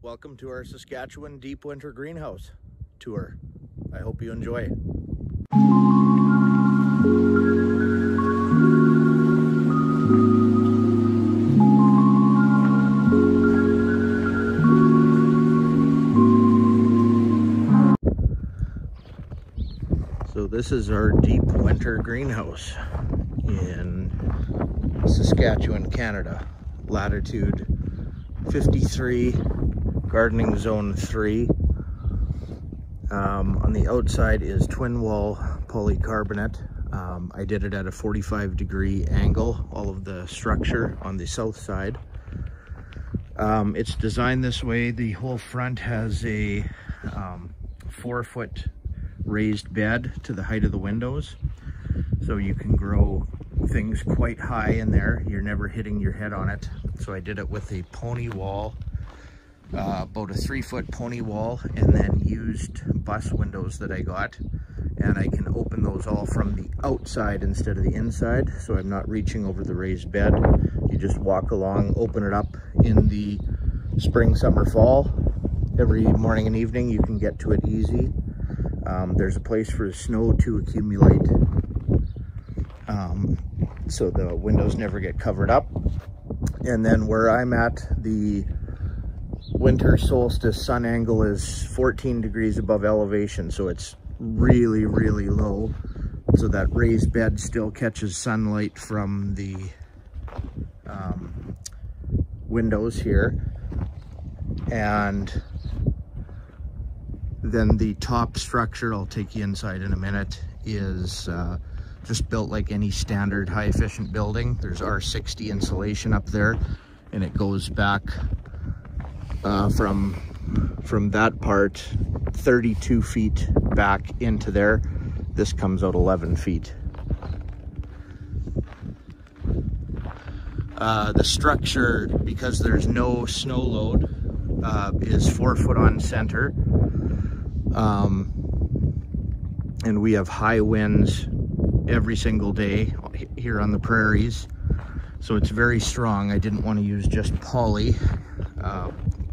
Welcome to our Saskatchewan deep winter greenhouse tour. I hope you enjoy. So this is our deep winter greenhouse in Saskatchewan, Canada. Latitude 53. Gardening zone 3. On the outside is twin wall polycarbonate. I did it at a 45-degree angle, all of the structure on the south side. It's designed this way. The whole front has a 4-foot raised bed to the height of the windows. So you can grow things quite high in there. You're never hitting your head on it. So I did it with a pony wall. About a 3-foot pony wall, and then used bus windows that I got, and I can open those all from the outside instead of the inside, so I'm not reaching over the raised bed. You just walk along, open it up in the spring, summer, fall. Every morning and evening you can get to it easy. There's a place for snow to accumulate, so the windows never get covered up. And then where I'm at, the winter solstice sun angle is 14 degrees above elevation, so it's really, really low. So that raised bed still catches sunlight from the windows here. And then the top structure, I'll take you inside in a minute, is just built like any standard high efficient building. There's R60 insulation up there, and it goes back from that part 32 feet back into there. This comes out 11 feet. The structure, because there's no snow load, is 4 foot on center, and we have high winds every single day here on the prairies, so it's very strong. I didn't want to use just poly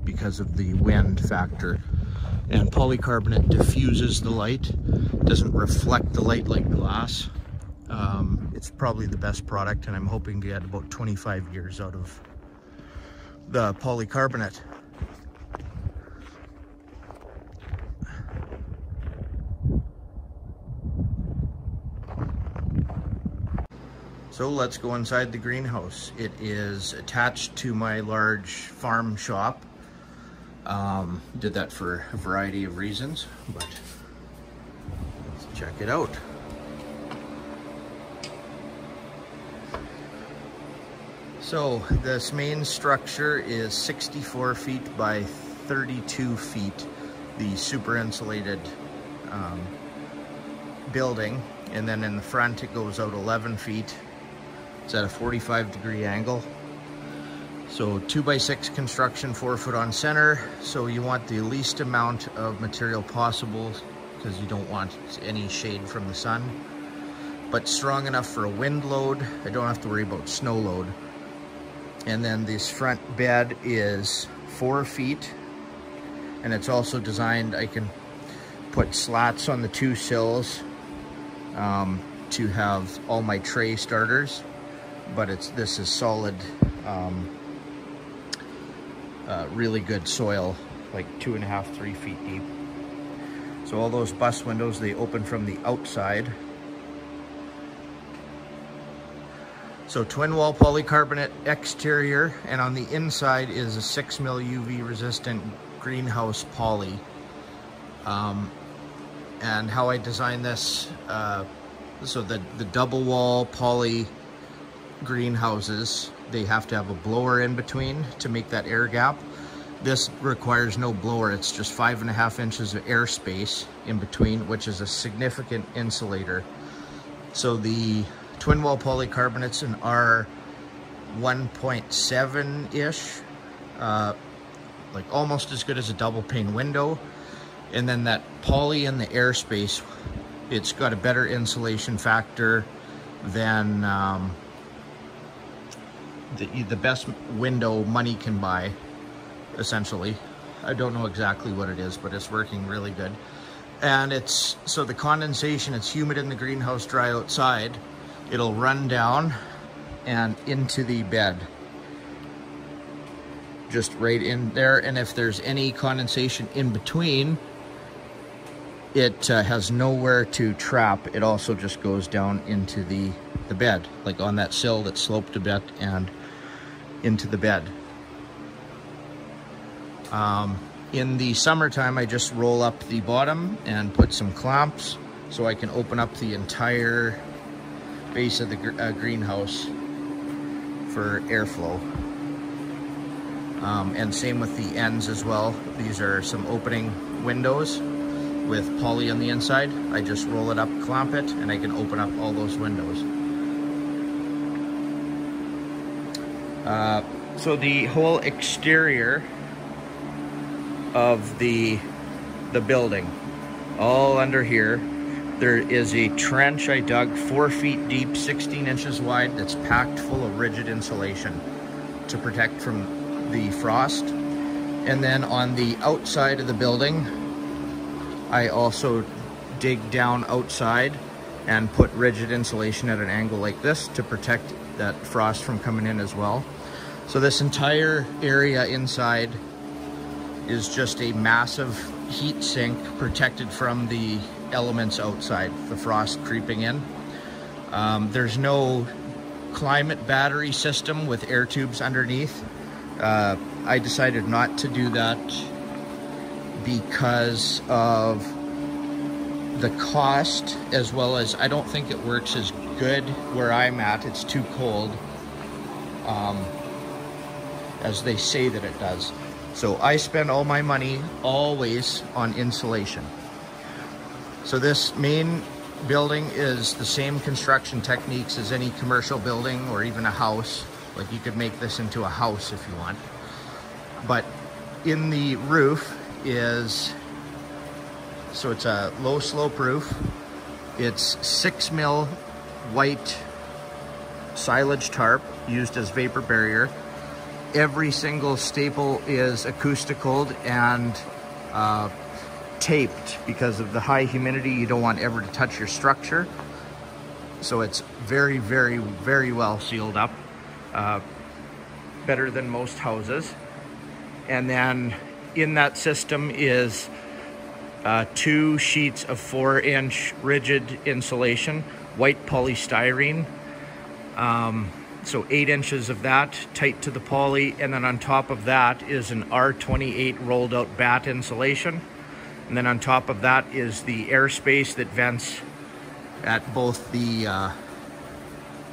because of the wind factor. And polycarbonate diffuses the light, doesn't reflect the light like glass. It's probably the best product, and I'm hoping to get about 25 years out of the polycarbonate. So let's go inside the greenhouse. It is attached to my large farm shop. Did that for a variety of reasons, but let's check it out. So this main structure is 64 feet by 32 feet, the super insulated building, and then in the front it goes out 11 feet. It's at a 45-degree angle. So 2x6 construction, 4 foot on center. So you want the least amount of material possible because you don't want any shade from the sun, but strong enough for a wind load. I don't have to worry about snow load. And then this front bed is 4 feet, and it's also designed, I can put slats on the two sills to have all my tray starters, but this is solid. Really good soil, like 2.5–3 feet deep. So all those bus windows, they open from the outside. So twin wall polycarbonate exterior, and on the inside is a 6 mil UV resistant greenhouse poly. And how I designed this, so the double wall poly greenhouses, they have to have a blower in between to make that air gap. This requires no blower. It's just 5.5 inches of air space in between, which is a significant insulator. So the twin wall polycarbonates in our 1.7-ish, like almost as good as a double pane window. And then that poly in the air space, it's got a better insulation factor than the best window money can buy, essentially. I don't know exactly what it is, but it's working really good. And it's, so the condensation, it's humid in the greenhouse, dry outside. It'll run down and into the bed. Just right in there. And if there's any condensation in between, it has nowhere to trap. It also just goes down into the bed, like on that sill that sloped a bit and into the bed. In the summertime, I just roll up the bottom and put some clamps so I can open up the entire base of the greenhouse for airflow. And same with the ends as well. These are some opening windows with poly on the inside. I just roll it up, clamp it, and I can open up all those windows. So the whole exterior of the building, all under here, there is a trench I dug 4 feet deep, 16 inches wide, that's packed full of rigid insulation to protect from the frost. And then on the outside of the building, I also dig down outside and put rigid insulation at an angle like this to protect that frost from coming in as well. So this entire area inside is just a massive heat sink protected from the elements outside, the frost creeping in. There's no climate battery system with air tubes underneath. I decided not to do that because of the cost, as well as I don't think it works as good where I'm at. It's too cold, as they say that it does. So I spend all my money always on insulation. So this main building is the same construction techniques as any commercial building or even a house. Like, you could make this into a house if you want. But in the roof, so it's a low slope roof. It's 6 mil white silage tarp used as vapor barrier. Every single staple is acoustical and taped because of the high humidity. You don't want ever to touch your structure. So it's very, very, very well sealed up, better than most houses. And then in that system is 2 sheets of 4-inch rigid insulation, white polystyrene. So 8 inches of that tight to the poly. And then on top of that is an R28 rolled out bat insulation. And then on top of that is the airspace that vents at both the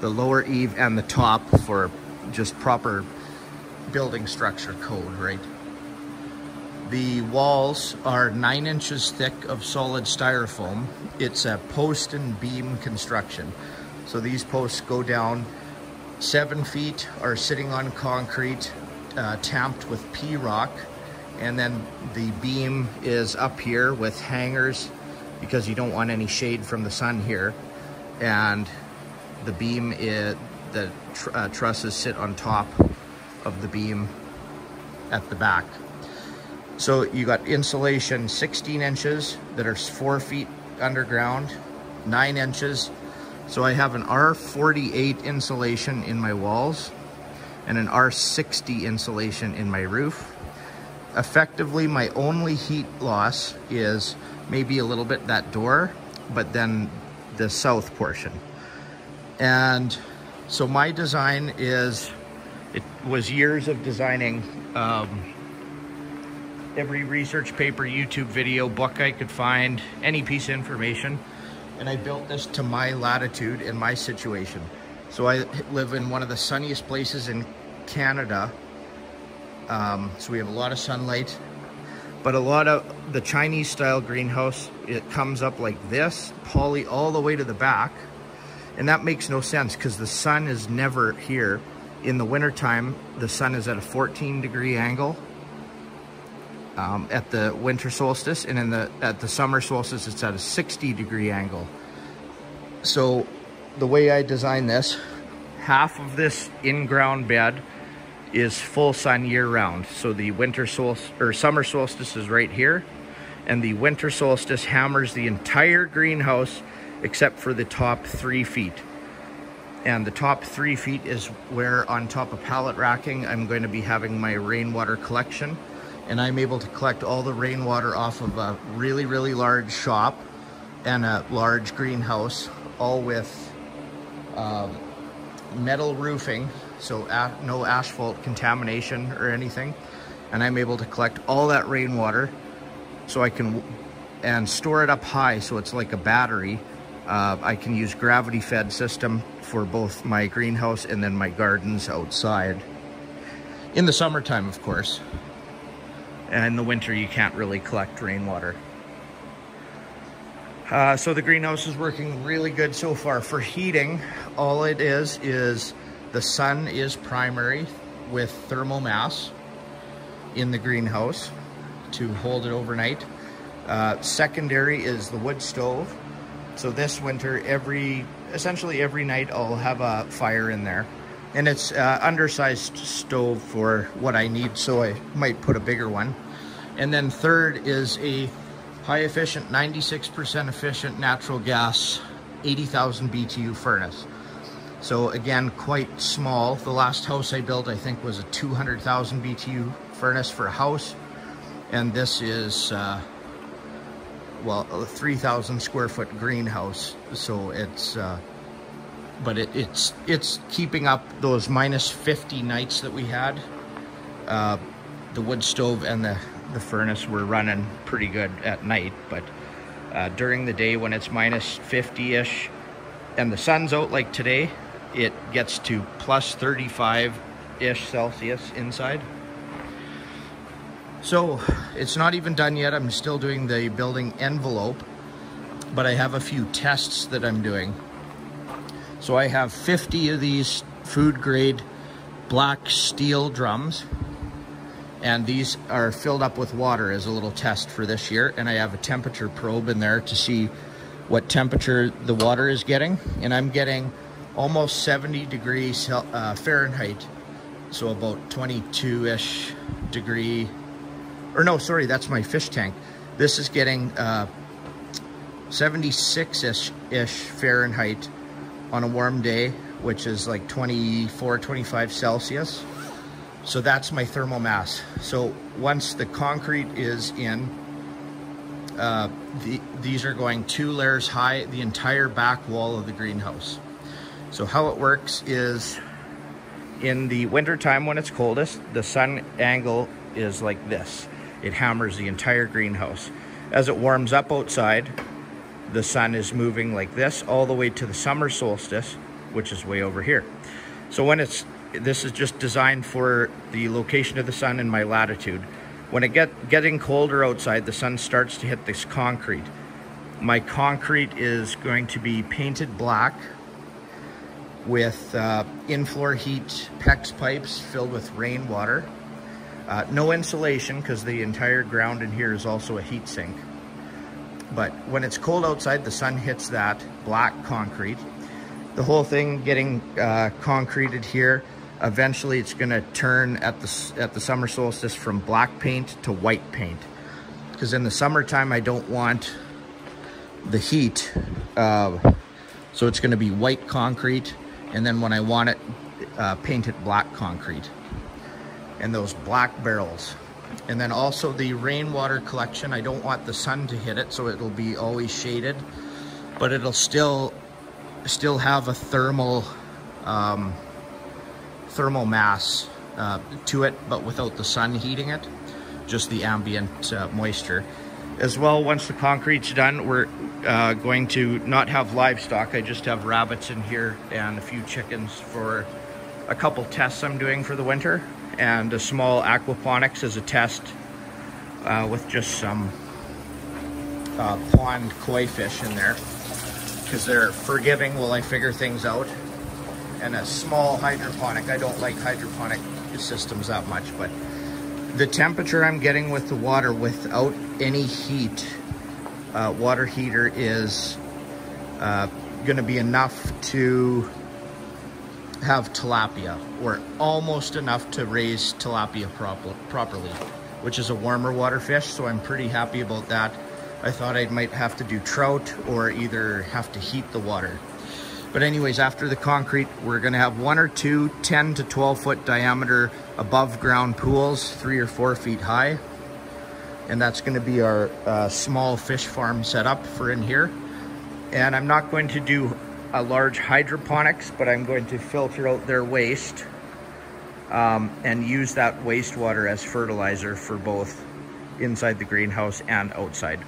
lower eave and the top for just proper building structure code, right? The walls are 9 inches thick of solid styrofoam. It's a post and beam construction. So these posts go down 7 feet, are sitting on concrete, tamped with P-rock. And then the beam is up here with hangers because you don't want any shade from the sun here. And the beam, the trusses sit on top of the beam at the back. So you got insulation 16 inches that are 4 feet underground, 9 inches. So I have an R48 insulation in my walls and an R60 insulation in my roof. Effectively, my only heat loss is maybe a little bit that door, but then the south portion. And so my design is, it was years of designing, every research paper, YouTube video, book I could find, any piece of information. And I built this to my latitude and my situation. So I live in one of the sunniest places in Canada. So we have a lot of sunlight, but a lot of the Chinese style greenhouse, it comes up like this, poly all the way to the back. And that makes no sense because the sun is never here. In the wintertime, the sun is at a 14-degree angle. At the winter solstice, and at the summer solstice, it's at a 60-degree angle. So the way I designed this, half of this in-ground bed is full sun year round. So the winter solstice or summer solstice is right here, and the winter solstice hammers the entire greenhouse except for the top 3 feet. And the top 3 feet is where, on top of pallet racking, I'm going to be having my rainwater collection. And I'm able to collect all the rainwater off of a really, really large shop and a large greenhouse, all with metal roofing, so no asphalt contamination or anything. And I'm able to collect all that rainwater so I can and store it up high, so it's like a battery. I can use gravity-fed system for both my greenhouse and then my gardens outside. In the summertime, of course. And in the winter, you can't really collect rainwater. So the greenhouse is working really good so far. For heating, all it is the sun is primary with thermal mass in the greenhouse to hold it overnight. Secondary is the wood stove. So this winter, essentially every night, I'll have a fire in there. And it's undersized stove for what I need, so I might put a bigger one. And then third is a high efficient, 96% efficient natural gas, 80,000 BTU furnace. So again, quite small. The last house I built, I think, was a 200,000 BTU furnace for a house. And this is, well, a 3,000 square foot greenhouse. So it's, but it's keeping up those minus 50 nights that we had. The wood stove and the furnace were running pretty good at night, but during the day when it's minus 50-ish and the sun's out like today, it gets to plus 35-ish Celsius inside. So it's not even done yet. I'm still doing the building envelope, but I have a few tests that I'm doing. So I have 50 of these food grade black steel drums, and these are filled up with water as a little test for this year. And I have a temperature probe in there to see what temperature the water is getting. And I'm getting almost 70 degrees Fahrenheit. So about 22-ish degree, or no, sorry, that's my fish tank. This is getting 76-ish Fahrenheit on a warm day, which is like 24, 25 Celsius. So that's my thermal mass. So once the concrete is in, these are going 2 layers high, the entire back wall of the greenhouse. So how it works is, in the winter time when it's coldest, the sun angle is like this. It hammers the entire greenhouse. As it warms up outside, the sun is moving like this all the way to the summer solstice, which is way over here. So when it's, this is just designed for the location of the sun and my latitude. When it getting colder outside, the sun starts to hit this concrete. My concrete is going to be painted black with in-floor heat PEX pipes filled with rainwater. No insulation, because the entire ground in here is also a heat sink. But when it's cold outside, the sun hits that black concrete. The whole thing getting concreted here. Eventually, it's going to turn at the summer solstice from black paint to white paint, because in the summertime I don't want the heat, so it's going to be white concrete. And then when I want it, painted black concrete, and those black barrels. And then also the rainwater collection, I don't want the sun to hit it, so it'll be always shaded, but it'll still have a thermal thermal mass to it, but without the sun heating it, just the ambient moisture. As well, once the concrete's done, we're going to not have livestock. I just have rabbits in here and a few chickens for a couple tests I'm doing for the winter. And a small aquaponics as a test with just some pond koi fish in there, because they're forgiving while I figure things out. And a small hydroponic. I don't like hydroponic systems that much, but the temperature I'm getting with the water without any heat, water heater, is going to be enough to have tilapia, or almost enough to raise tilapia properly, which is a warmer water fish, so I'm pretty happy about that. I thought I might have to do trout or either have to heat the water. But anyways, after the concrete, we're gonna have one or two 10 to 12 foot diameter above ground pools, 3 or 4 feet high. And that's gonna be our small fish farm setup for in here. And I'm not going to do a large hydroponics, but I'm going to filter out their waste and use that wastewater as fertilizer for both inside the greenhouse and outside.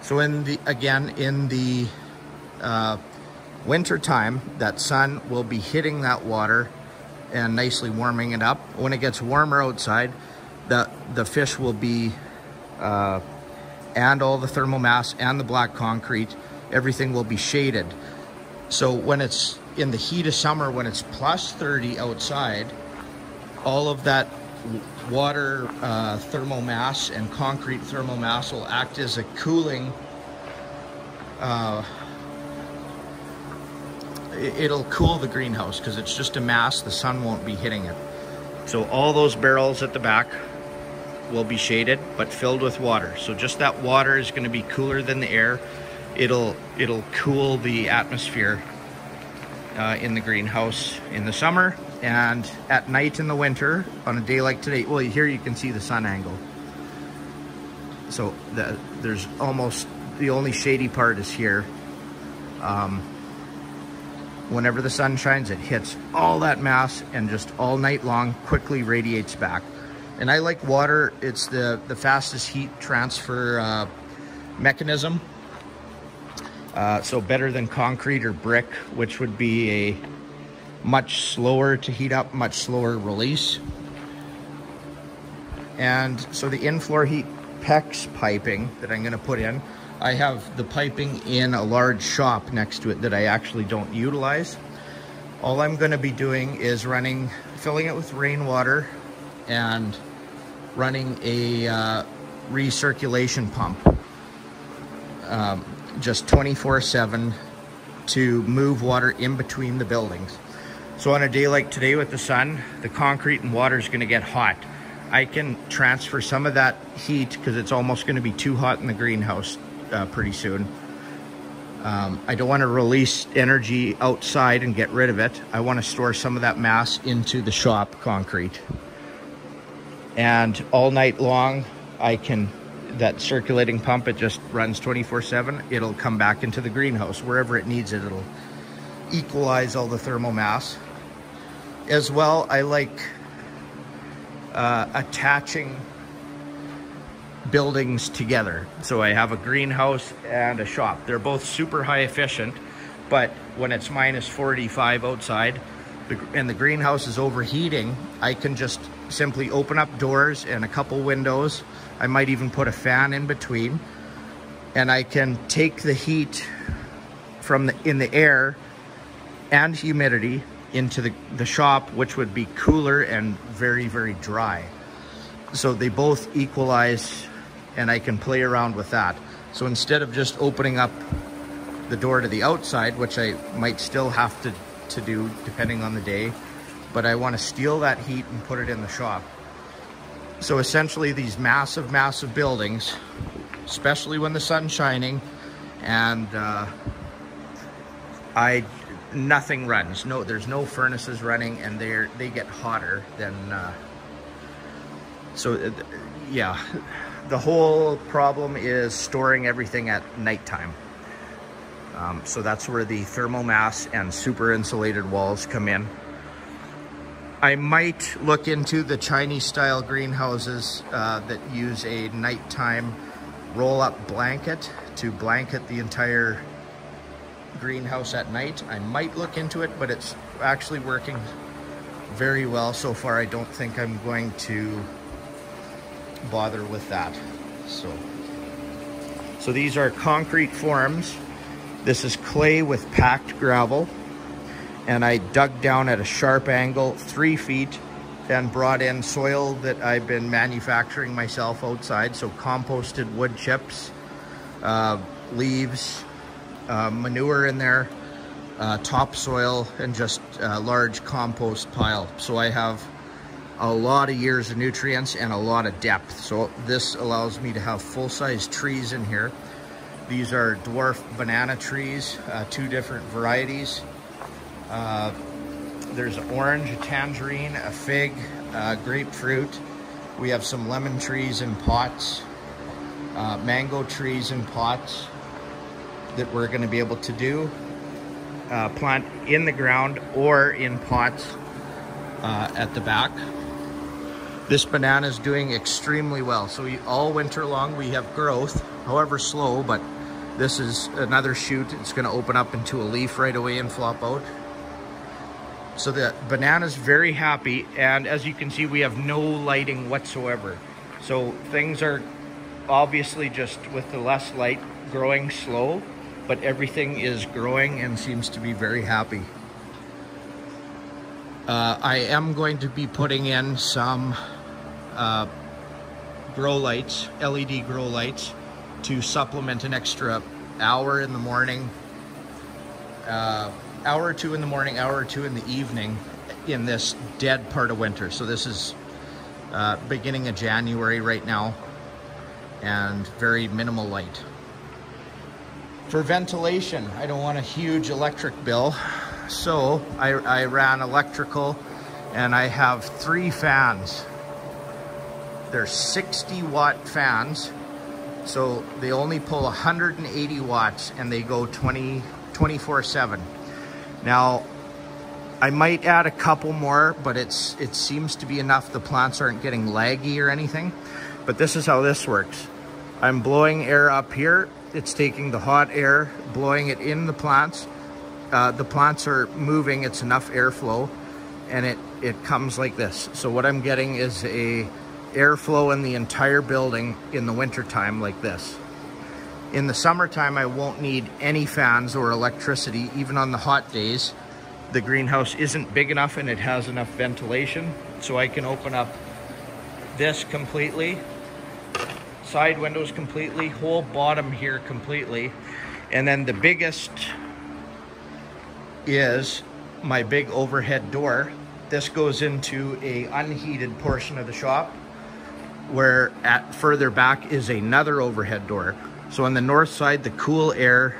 So in the winter time, that sun will be hitting that water and nicely warming it up. When it gets warmer outside, the fish will be, and all the thermal mass and the black concrete, everything will be shaded. So when it's in the heat of summer, when it's plus 30 outside, all of that water thermal mass and concrete thermal mass will act as a cooling, it'll cool the greenhouse because it's just a mass, the sun won't be hitting it. So all those barrels at the back will be shaded but filled with water. So just that water is going to be cooler than the air. It'll cool the atmosphere in the greenhouse in the summer, and at night in the winter on a day like today, well, here you can see the sun angle. So there's almost, the only shady part is here. Whenever the sun shines, it hits all that mass and just all night long quickly radiates back. And I like water, it's the fastest heat transfer mechanism. So better than concrete or brick, which would be a much slower to heat up, much slower release. And so the in-floor heat PEX piping that I'm gonna put in, I have the piping in a large shop next to it that I actually don't utilize. All I'm gonna be doing is filling it with rainwater and running a recirculation pump. Just 24/7 to move water in between the buildings. So on a day like today with the sun, the concrete and water is going to get hot. I can transfer some of that heat because it's almost going to be too hot in the greenhouse pretty soon. I don't want to release energy outside and get rid of it. I want to store some of that mass into the shop concrete. And all night long, I can, that circulating pump, it just runs 24/7. It'll come back into the greenhouse wherever it needs it. It'll equalize all the thermal mass. As well, I like attaching buildings together. So I have a greenhouse and a shop. They're both super high efficient, but when it's minus 45 outside and the greenhouse is overheating, I can just simply open up doors and a couple windows. I might even put a fan in between, and I can take the heat from in the air and humidity into the shop, which would be cooler and very, very dry. So they both equalize, and I can play around with that. So instead of just opening up the door to the outside, which I might still have to do depending on the day, but I want to steal that heat and put it in the shop. So essentially these massive, massive buildings, especially when the sun's shining, and nothing runs. No, there's no furnaces running, and they get hotter than, yeah. The whole problem is storing everything at nighttime. So that's where the thermal mass and super insulated walls come in. I might look into the Chinese style greenhouses that use a nighttime roll up blanket to blanket the entire greenhouse at night. I might look into it, but it's actually working very well so far. I don't think I'm going to bother with that. So these are concrete forms. This is clay with packed gravel. And I dug down at a sharp angle, 3 feet, and brought in soil that I've been manufacturing myself outside. So composted wood chips, leaves, manure in there, topsoil, and just a large compost pile. So I have a lot of years of nutrients and a lot of depth. So this allows me to have full-size trees in here. These are dwarf banana trees, two different varieties. There's an orange, a tangerine, a fig, grapefruit. We have some lemon trees in pots, mango trees in pots that we're going to be able to do plant in the ground or in pots at the back. This banana is doing extremely well. So all winter long we have growth, however slow, but this is another shoot. It's going to open up into a leaf right away and flop out. So the banana's very happy, and as you can see, we have no lighting whatsoever. So things are obviously, just with the less light, growing slow, but everything is growing and seems to be very happy. I am going to be putting in some grow lights, LED grow lights, to supplement an extra hour in the morning, hour or two in the morning, hour or two in the evening in this dead part of winter. So this is beginning of January right now, and very minimal light. For ventilation, I don't want a huge electric bill. So I ran electrical, and I have three fans. They're 60-watt fans. So they only pull 180 watts and they go 24/7. Now, I might add a couple more, but it seems to be enough. The plants aren't getting laggy or anything, but this is how this works. I'm blowing air up here. It's taking the hot air, blowing it in the plants. The plants are moving. It's enough airflow, and it comes like this. So what I'm getting is a airflow in the entire building in the winter time like this. In the summertime, I won't need any fans or electricity. Even on the hot days, the greenhouse isn't big enough and it has enough ventilation. So I can open up this completely, side windows completely, whole bottom here completely. And then the biggest is my big overhead door. This goes into a unheated portion of the shop, where at further back is another overhead door. So on the north side, the cool air,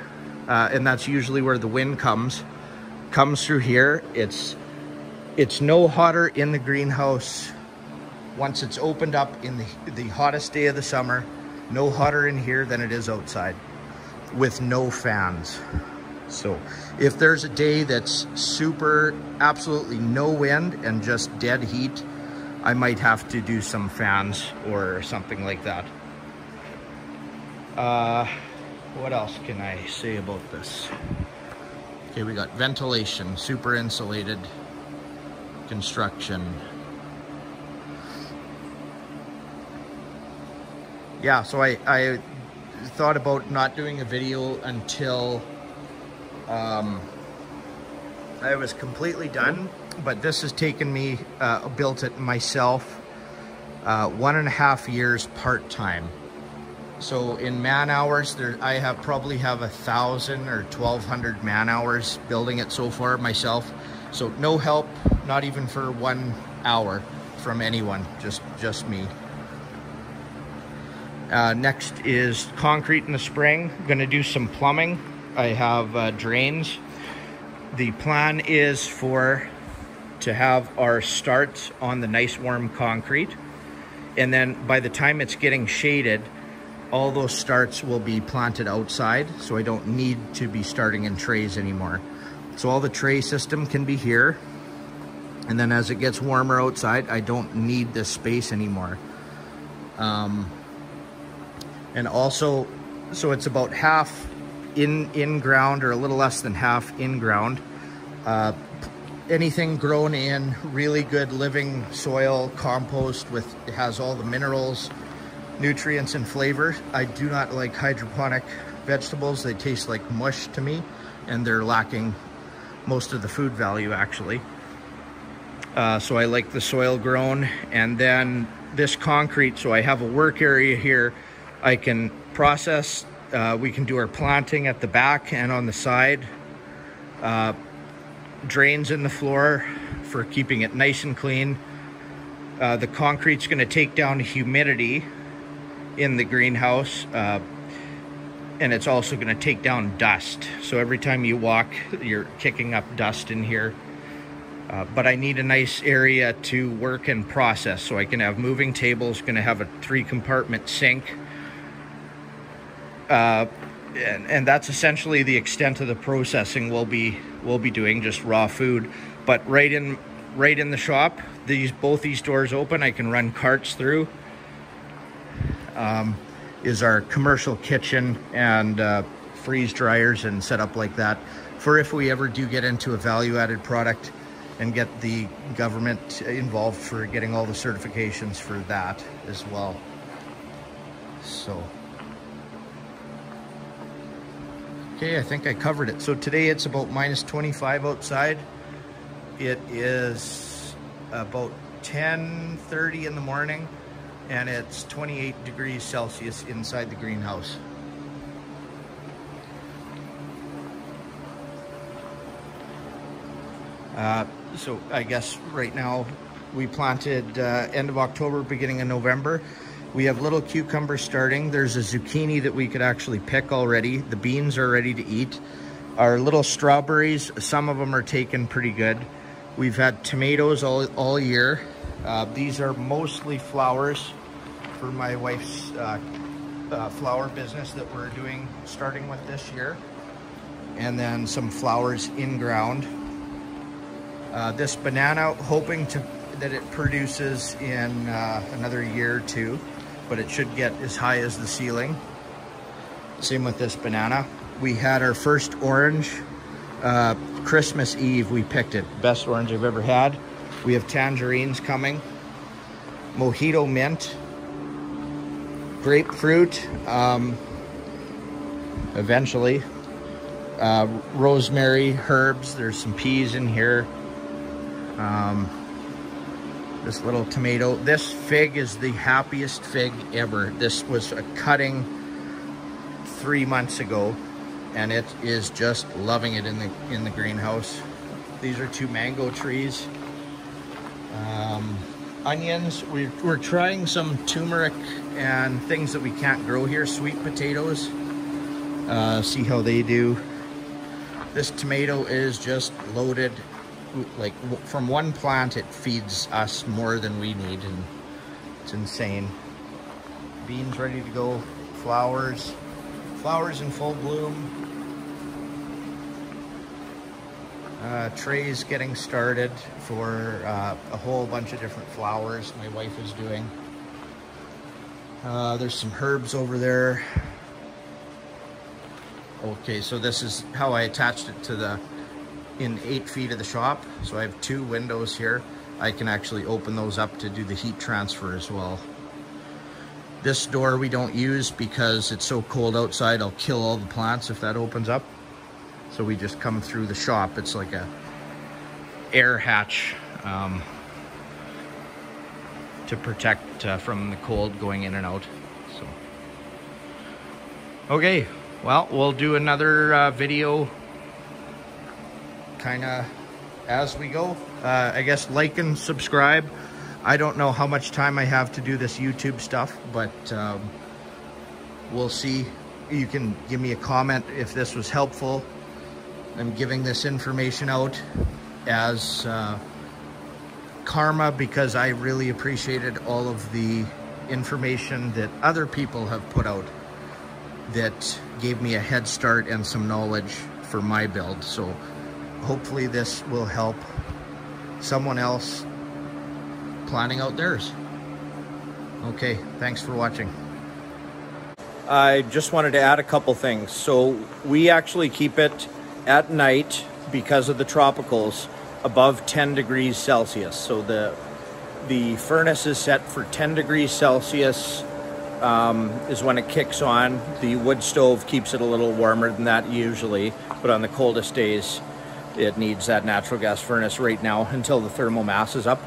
and that's usually where the wind comes through here. It's no hotter in the greenhouse once it's opened up in the hottest day of the summer, no hotter in here than it is outside with no fans. So if there's a day that's absolutely no wind and just dead heat, I might have to do some fans or something like that. What else can I say about this? Okay, we got ventilation, super insulated construction. Yeah, so I thought about not doing a video until I was completely done, but this has taken me, built it myself, 1.5 years part-time. So in man hours, I have probably have 1,000 or 1,200 man hours building it so far myself. So no help, not even for 1 hour from anyone, just me. Next is concrete in the spring. Gonna do some plumbing. I have drains. The plan is to have our starts on the nice warm concrete. And then by the time it's getting shaded, all those starts will be planted outside, so I don't need to be starting in trays anymore. So all the tray system can be here, and then as it gets warmer outside, I don't need this space anymore. And also, so it's about half in ground, or a little less than half in ground. Anything grown in really good living soil, compost, it has all the minerals, nutrients, and flavor. I do not like hydroponic vegetables. They taste like mush to me, and they're lacking most of the food value, actually. So I like the soil grown. And then this concrete, so I have a work area here. I can process, we can do our planting at the back and on the side. drains in the floor for keeping it nice and clean. The concrete's going to take down humidity in the greenhouse, and it's also going to take down dust. So every time you walk, you're kicking up dust in here. But I need a nice area to work and process, so I can have moving tables, going to have a 3-compartment sink. And that's essentially the extent of the processing we'll be doing, just raw food. But right in the shop, both these doors open, I can run carts through. Is our commercial kitchen and freeze dryers and set up like that for if we ever do get into a value-added product and get the government involved for getting all the certifications for that as well. So, okay, I think I covered it. So today it's about -25 outside. It is about 10:30 in the morning, and it's 28 degrees Celsius inside the greenhouse. So I guess right now we planted end of October, beginning of November. We have little cucumbers starting. There's a zucchini that we could actually pick already. The beans are ready to eat. Our little strawberries, some of them are taken pretty good. We've had tomatoes all year. These are mostly flowers for my wife's flower business that we're doing, starting with this year. And then some flowers in ground. This banana, hoping that it produces in another year or two, but it should get as high as the ceiling. Same with this banana. We had our first orange Christmas Eve. We picked it. Best orange I've ever had. We have tangerines coming. Mojito mint. Grapefruit. Eventually. Rosemary, herbs. There's some peas in here. This little tomato. This fig is the happiest fig ever. This was a cutting 3 months ago, and it is just loving it in the greenhouse. These are 2 mango trees. Onions. We're trying some turmeric and things that we can't grow here. Sweet potatoes. See how they do. This tomato is just loaded. Like from one plant, it feeds us more than we need, and it's insane. Beans ready to go. Flowers in full bloom. Trays getting started for a whole bunch of different flowers my wife is doing. There's some herbs over there. Okay, so this is how I attached it to the in 8 feet of the shop. So I have 2 windows here. I can actually open those up to do the heat transfer as well. This door we don't use because it's so cold outside. I'll kill all the plants if that opens up. So we just come through the shop. It's like a air hatch to protect from the cold going in and out. So, okay, well, we'll do another video kind of as we go. I guess like and subscribe. I don't know how much time I have to do this YouTube stuff, but we'll see. You can give me a comment if this was helpful. I'm giving this information out as karma because I really appreciated all of the information that other people have put out that gave me a head start and some knowledge for my build. So hopefully this will help someone else planning out theirs. Okay, thanks for watching. I just wanted to add a couple things. So we actually keep it at night because of the tropicals above 10 degrees Celsius. So the furnace is set for 10 degrees Celsius is when it kicks on. The wood stove keeps it a little warmer than that usually, but on the coldest days, it needs that natural gas furnace right now until the thermal mass is up.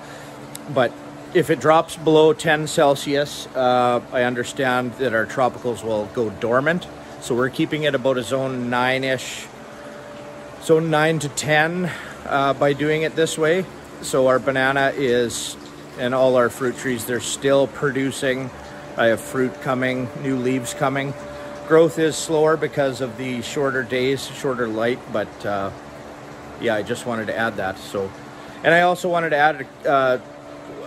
But if it drops below 10 Celsius, I understand that our tropicals will go dormant. So we're keeping it about a zone 9-ish zone 9 to 10 by doing it this way. So our banana is, and all our fruit trees, they're still producing. I have fruit coming, new leaves coming. Growth is slower because of the shorter days, shorter light, but yeah, I just wanted to add that. So, and I also wanted to add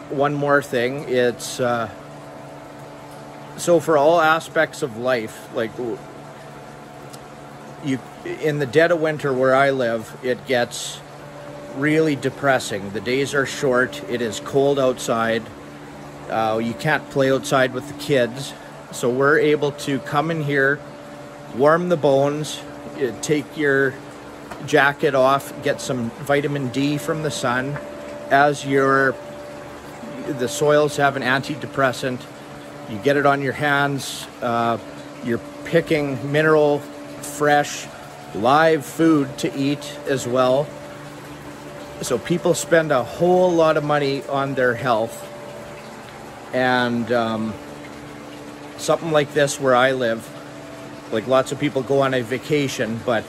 one more thing. It's so for all aspects of life, like you in the dead of winter where I live, it gets really depressing. The days are short. It is cold outside. You can't play outside with the kids. So we're able to come in here, warm the bones, take your jacket off, get some vitamin D from the sun, as the soils have an antidepressant. You get it on your hands. You're picking mineral, fresh, live food to eat as well. So people spend a whole lot of money on their health. And something like this where I live, like lots of people go on a vacation, but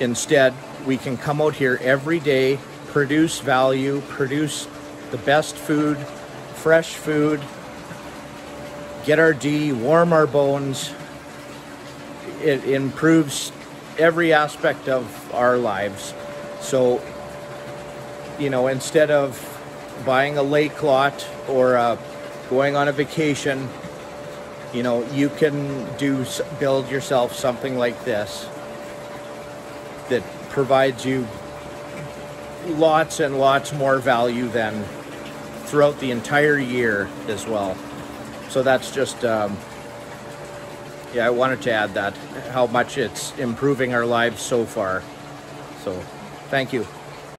instead we can come out here every day, produce value, produce the best food, fresh food, get our D, warm our bones. It improves every aspect of our lives. So, you know, instead of buying a lake lot or going on a vacation, you know, you can build yourself something like this that provides you lots and lots more value than throughout the entire year as well. So that's just, yeah, I wanted to add that, how much it's improving our lives so far. So thank you.